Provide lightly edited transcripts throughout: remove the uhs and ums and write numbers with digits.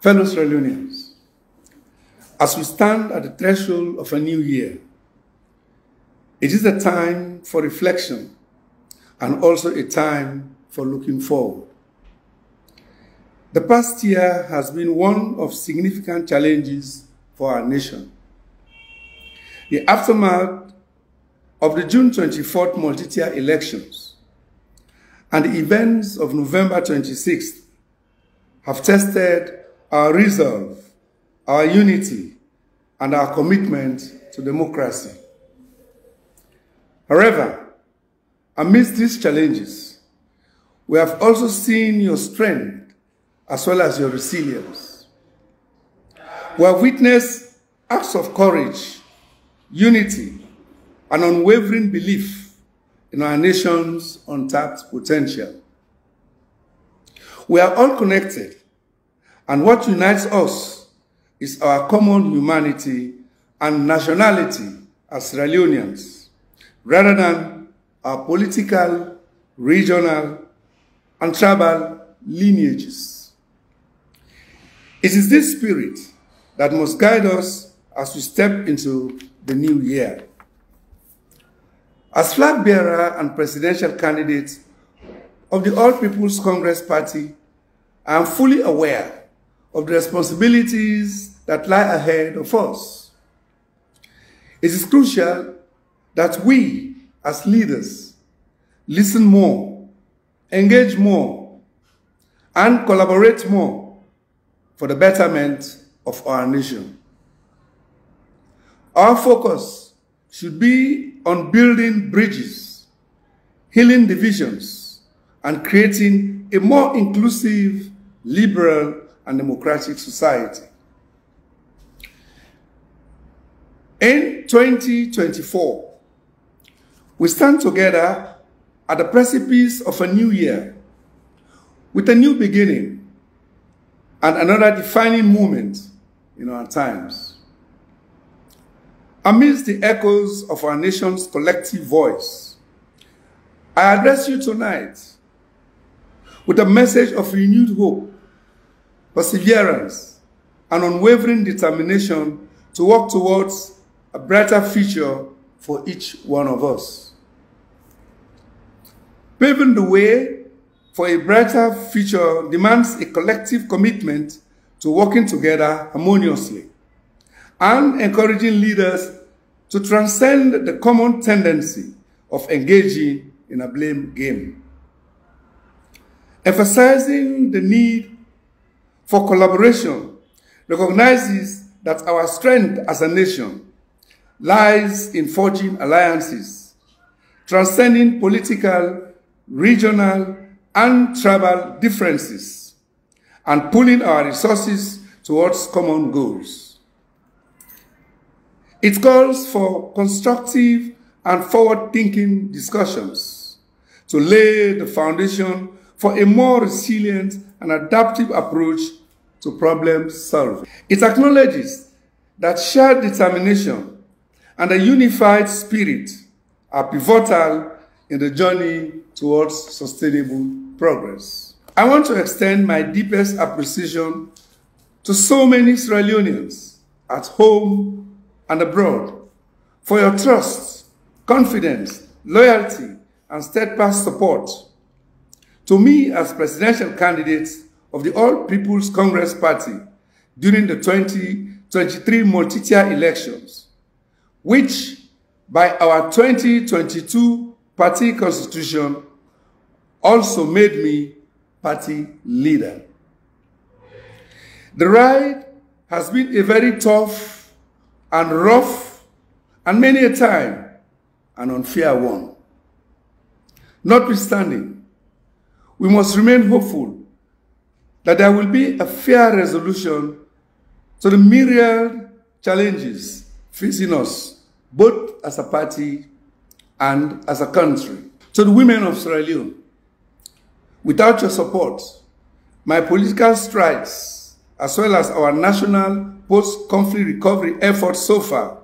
Fellow Sierra Leoneans, as we stand at the threshold of a new year, it is a time for reflection and also a time for looking forward. The past year has been one of significant challenges for our nation. The aftermath of the June 24th multi-tier elections and the events of November 26th have tested our resolve, our unity, and our commitment to democracy. However, amidst these challenges, we have also seen your strength as well as your resilience. We have witnessed acts of courage, unity, and unwavering belief in our nation's untapped potential. We are all connected, and what unites us is our common humanity and nationality as Sierra Leoneans, rather than our political, regional, and tribal lineages. It is this spirit that must guide us as we step into the new year. As flag bearer and presidential candidate of the All People's Congress Party, I am fully aware of the responsibilities that lie ahead of us. It is crucial that we, as leaders, listen more, engage more, and collaborate more for the betterment of our nation. Our focus should be on building bridges, healing divisions, and creating a more inclusive, liberal, and democratic society. In 2024, we stand together at the precipice of a new year, with a new beginning and another defining moment in our times. Amidst the echoes of our nation's collective voice, I address you tonight with a message of renewed hope, perseverance, and unwavering determination to work towards a brighter future for each one of us. Paving the way for a brighter future demands a collective commitment to working together harmoniously and encouraging leaders to transcend the common tendency of engaging in a blame game. Emphasizing the need for collaboration recognizes that our strength as a nation lies in forging alliances, transcending political, regional, and tribal differences, and pooling our resources towards common goals. It calls for constructive and forward-thinking discussions to lay the foundation for a more resilient and adaptive approach to problem solving. It acknowledges that shared determination and a unified spirit are pivotal in the journey towards sustainable progress. I want to extend my deepest appreciation to so many Sierra Leoneans at home and abroad for your trust, confidence, loyalty, and steadfast support to me as presidential candidate of the All People's Congress Party during the 2023 multi-tier elections, which by our 2022 party constitution also made me party leader. The ride has been a very tough and rough and many a time an unfair one. Notwithstanding, we must remain hopeful that there will be a fair resolution to the myriad challenges facing us, both as a party and as a country. To the women of Sierra Leone, without your support, my political strides, as well as our national post-conflict recovery efforts so far,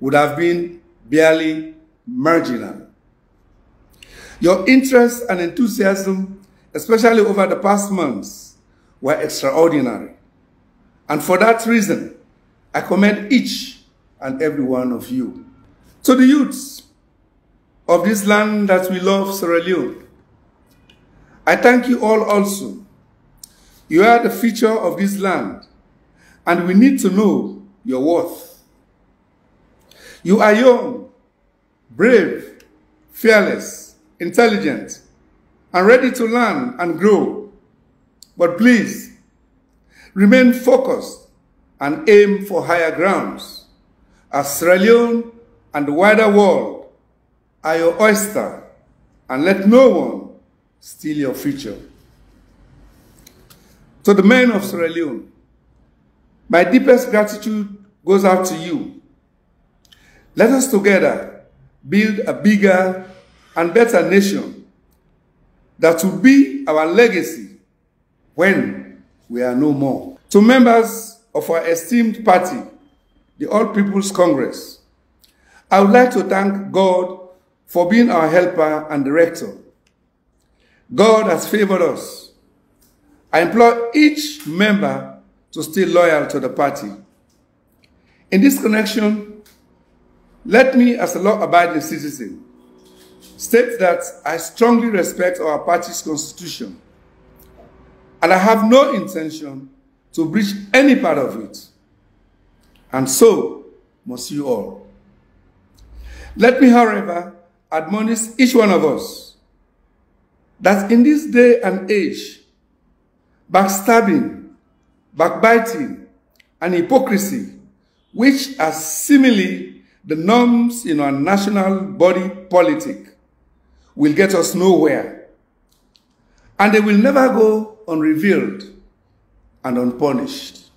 would have been barely marginal. Your interest and enthusiasm, especially over the past months, were extraordinary. And for that reason, I commend each and every one of you. To the youths of this land that we love, Sierra Leone, I thank you all also. You are the future of this land, and we need to know your worth. You are young, brave, fearless, intelligent, and ready to learn and grow. But please, remain focused and aim for higher grounds, as Sierra Leone and the wider world are your oyster, and let no one steal your future. To the men of Sierra Leone, my deepest gratitude goes out to you. Let us together build a bigger and better nation that will be our legacy when we are no more. To members of our esteemed party, the All People's Congress, I would like to thank God for being our helper and director. God has favored us. I implore each member to stay loyal to the party. In this connection, let me, as a law-abiding citizen, state that I strongly respect our party's constitution, and I have no intention to breach any part of it, and so must you all. Let me, however, admonish each one of us that in this day and age, backstabbing, backbiting, and hypocrisy, which are seemingly the norms in our national body politic, will get us nowhere, and they will never go unrevealed and unpunished.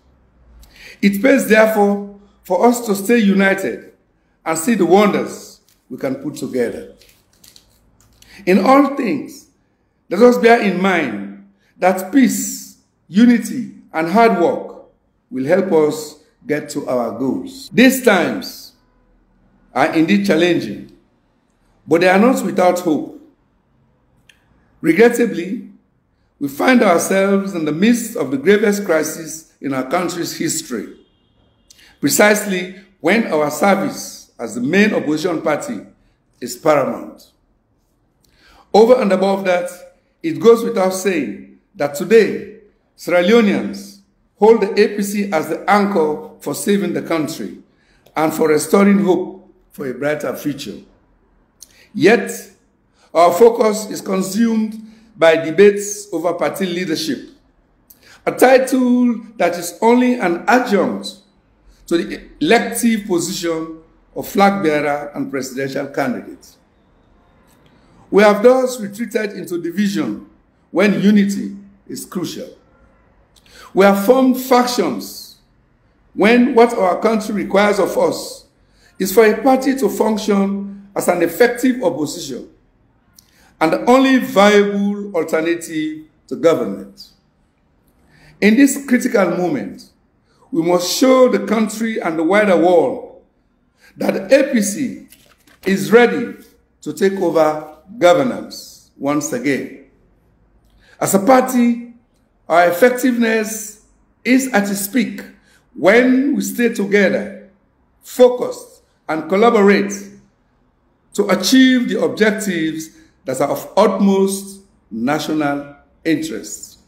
It pays, therefore, for us to stay united and see the wonders we can put together. In all things, let us bear in mind that peace, unity, and hard work will help us get to our goals. These times are indeed challenging, but they are not without hope. Regrettably, we find ourselves in the midst of the gravest crisis in our country's history, precisely when our service as the main opposition party is paramount. Over and above that, it goes without saying that today, Sierra Leoneans hold the APC as the anchor for saving the country and for restoring hope for a brighter future. Yet, our focus is consumed by debates over party leadership, a title that is only an adjunct to the elective position of flag bearer and presidential candidate. We have thus retreated into division when unity is crucial. We have formed factions when what our country requires of us is for a party to function as an effective opposition and the only viable alternative to government. In this critical moment, we must show the country and the wider world that the APC is ready to take over governance once again. As a party, our effectiveness is at its peak when we stay together, focused, and collaborate to achieve the objectives that are of utmost national interest.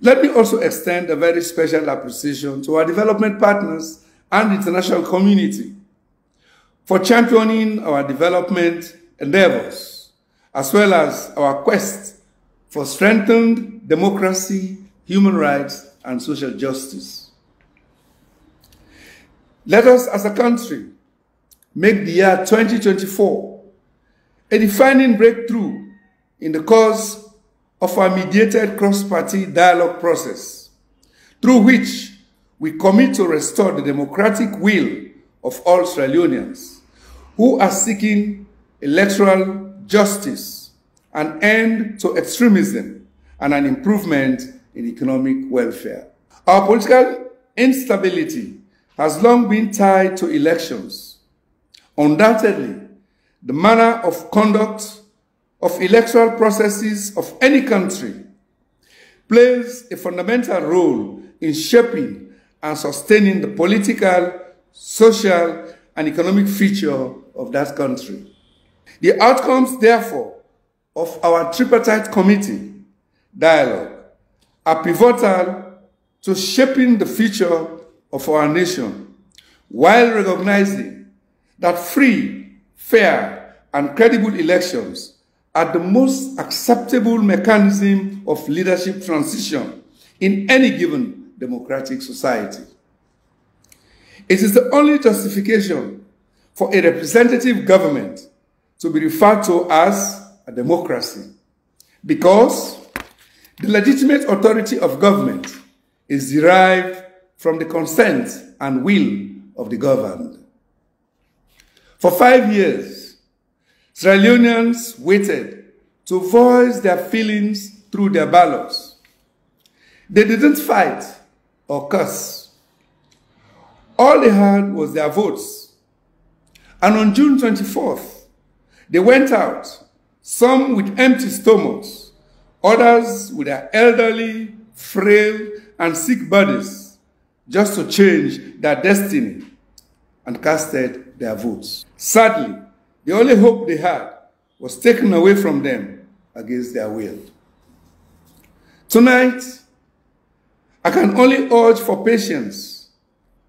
Let me also extend a very special appreciation to our development partners and international community for championing our development endeavors, as well as our quest for strengthened democracy, human rights, and social justice. Let us, as a country, make the year 2024 a defining breakthrough in the course of our mediated cross-party dialogue process, through which we commit to restore the democratic will of all Sierra Leoneans who are seeking electoral justice, an end to extremism, and an improvement in economic welfare. Our political instability has long been tied to elections. Undoubtedly, the manner of conduct of electoral processes of any country plays a fundamental role in shaping and sustaining the political, social, and economic future of that country. The outcomes, therefore, of our tripartite committee dialogue are pivotal to shaping the future of our nation, while recognizing that free, fair, and credible elections are the most acceptable mechanism of leadership transition in any given democratic society. It is the only justification for a representative government to be referred to as a democracy, because the legitimate authority of government is derived from the consent and will of the governed. For 5 years, Sierra Leoneans waited to voice their feelings through their ballots. They didn't fight or curse. All they had was their votes. And on June 24th, they went out, some with empty stomachs, others with their elderly, frail, and sick bodies, just to change their destiny, and casted their votes. Sadly, the only hope they had was taken away from them against their will. Tonight, I can only urge for patience,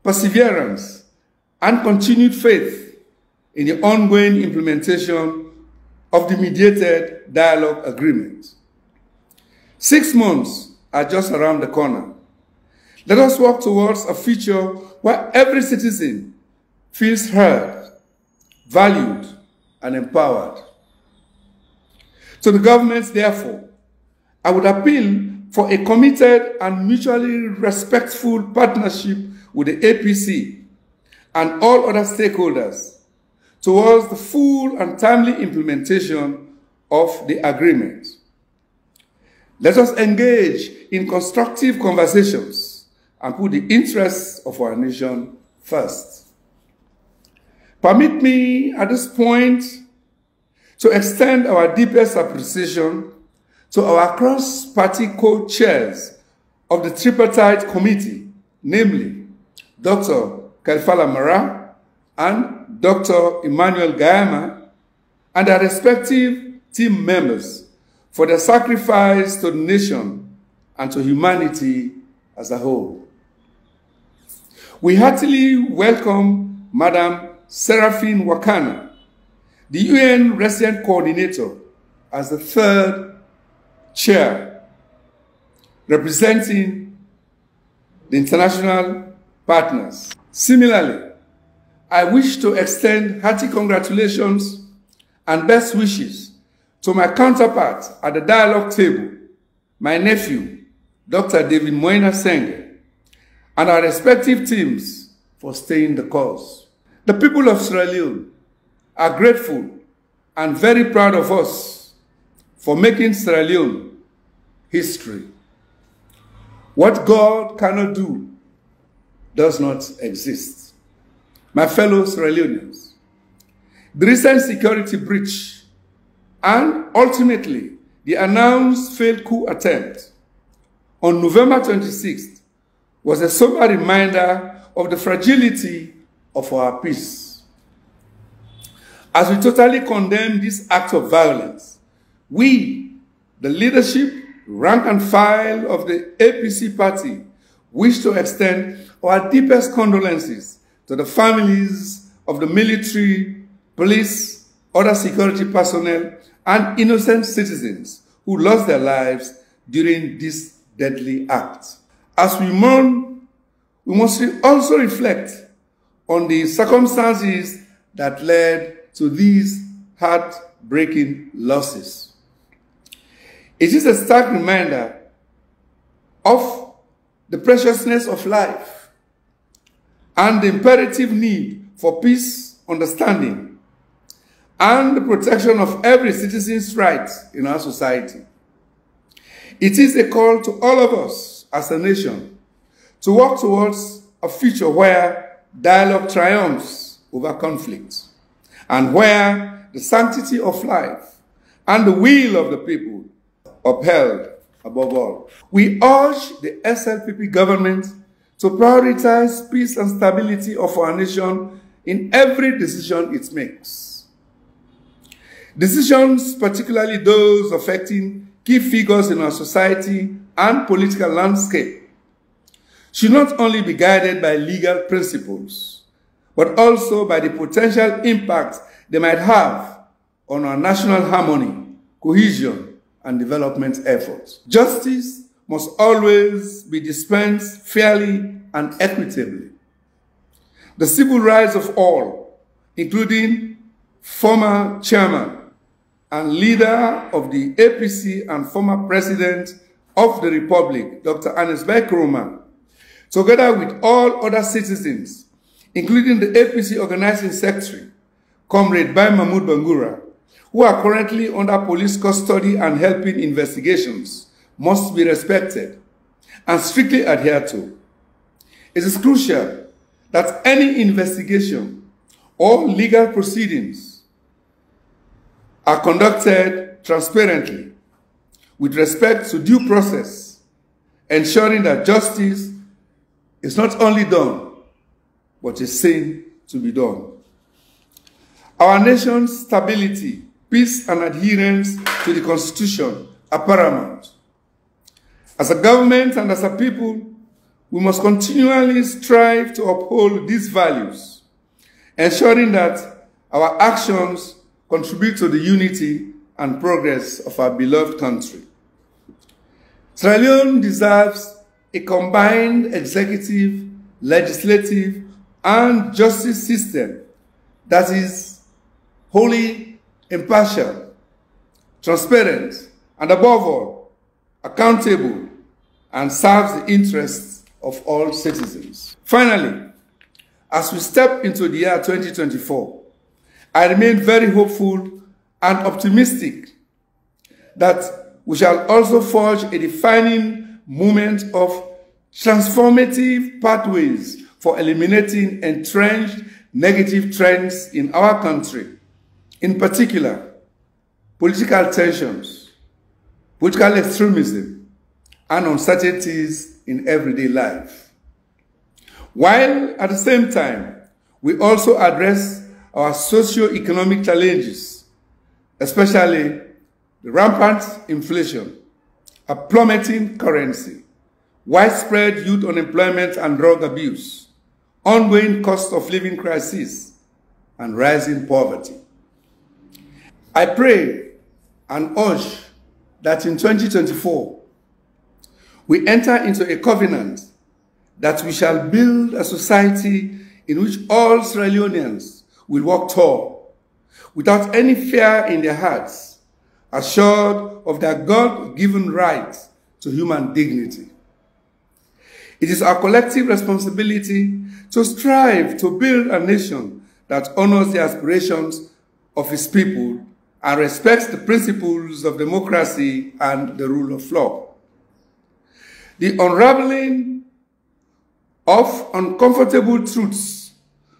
perseverance, and continued faith in the ongoing implementation of the mediated dialogue agreement. 6 months are just around the corner. Let us work towards a future where every citizen feels heard, valued, and empowered. To the governments, therefore, I would appeal for a committed and mutually respectful partnership with the APC and all other stakeholders towards the full and timely implementation of the agreement. Let us engage in constructive conversations and put the interests of our nation first. Permit me at this point to extend our deepest appreciation to our cross-party co-chairs of the tripartite committee, namely Dr. Kaifala Mara and Dr. Emmanuel Gayama, and their respective team members for their sacrifice to the nation and to humanity as a whole. We heartily welcome Madam Seraphine Wakana, the UN Resident Coordinator, as the third chair, representing the international partners. Similarly, I wish to extend hearty congratulations and best wishes to my counterpart at the dialogue table, my nephew, Dr. David Mwena Senge, and our respective teams for staying the course. The people of Sierra Leone are grateful and very proud of us for making Sierra Leone history. What God cannot do does not exist. My fellow Sierra Leoneans, the recent security breach and ultimately the announced failed coup attempt on November 26th was a sober reminder of the fragility of our peace. As we totally condemn this act of violence, we, the leadership, rank and file of the APC party, wish to extend our deepest condolences to the families of the military, police, other security personnel, and innocent citizens who lost their lives during this deadly act. As we mourn, we must also reflect on the circumstances that led to these heartbreaking losses. It is a stark reminder of the preciousness of life and the imperative need for peace, understanding, and the protection of every citizen's rights in our society. It is a call to all of us as a nation to work towards a future where dialogue triumphs over conflict and where the sanctity of life and the will of the people are upheld above all. We urge the SLPP government to prioritize peace and stability of our nation in every decision it makes. Decisions, particularly those affecting key figures in our society and political landscape, should not only be guided by legal principles, but also by the potential impact they might have on our national harmony, cohesion, and development efforts. Justice must always be dispensed fairly and equitably. The civil rights of all, including former chairman and leader of the APC and former president of the Republic, Dr. Ernest Bai Koroma, together with all other citizens, including the APC organizing secretary, Comrade Bai Mahmud Bangura, who are currently under police custody and helping investigations, must be respected and strictly adhered to. It is crucial that any investigation or legal proceedings are conducted transparently with respect to due process, ensuring that justice is not only done, but is seen to be done. Our nation's stability, peace, and adherence to the Constitution are paramount. As a government and as a people, we must continually strive to uphold these values, ensuring that our actions contribute to the unity and progress of our beloved country. Sierra Leone deserves a combined executive, legislative, and justice system that is wholly impartial, transparent, and above all, accountable, and serves the interests of all citizens. Finally, as we step into the year 2024, I remain very hopeful and optimistic that we shall also forge a defining moment of transformative pathways for eliminating entrenched negative trends in our country, in particular, political tensions, political extremism, and uncertainties in everyday life. While at the same time, we also address our socio-economic challenges, especially the rampant inflation, a plummeting currency, widespread youth unemployment and drug abuse, ongoing cost of living crisis, and rising poverty. I pray and urge that in 2024, we enter into a covenant that we shall build a society in which all Sierra Leoneans will walk tall, without any fear in their hearts, assured of their God-given right to human dignity. It is our collective responsibility to strive to build a nation that honors the aspirations of its people and respects the principles of democracy and the rule of law. The unraveling of uncomfortable truths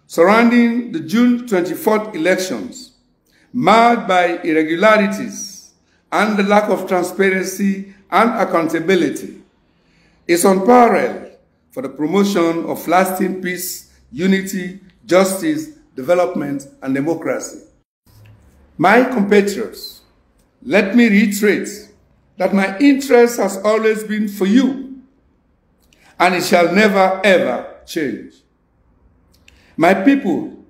surrounding the June 24th elections, marred by irregularities and the lack of transparency and accountability, is unparalleled for the promotion of lasting peace, unity, justice, development, and democracy. My compatriots, let me reiterate that my interest has always been for you, and it shall never, ever change. My people,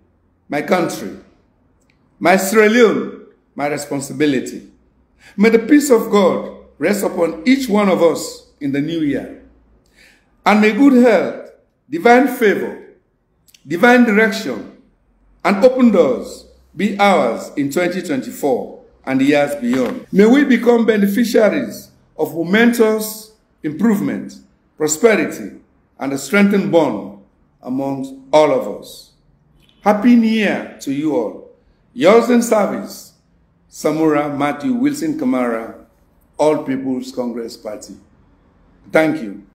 my country, my Sierra Leone, my responsibility. May the peace of God rest upon each one of us in the new year. And may good health, divine favor, divine direction, and open doors be ours in 2024 and the years beyond. May we become beneficiaries of momentous improvement, prosperity, and a strengthened bond amongst all of us. Happy New Year to you all. Yours in service, Samura Matthew Wilson Kamara, All People's Congress Party. Thank you.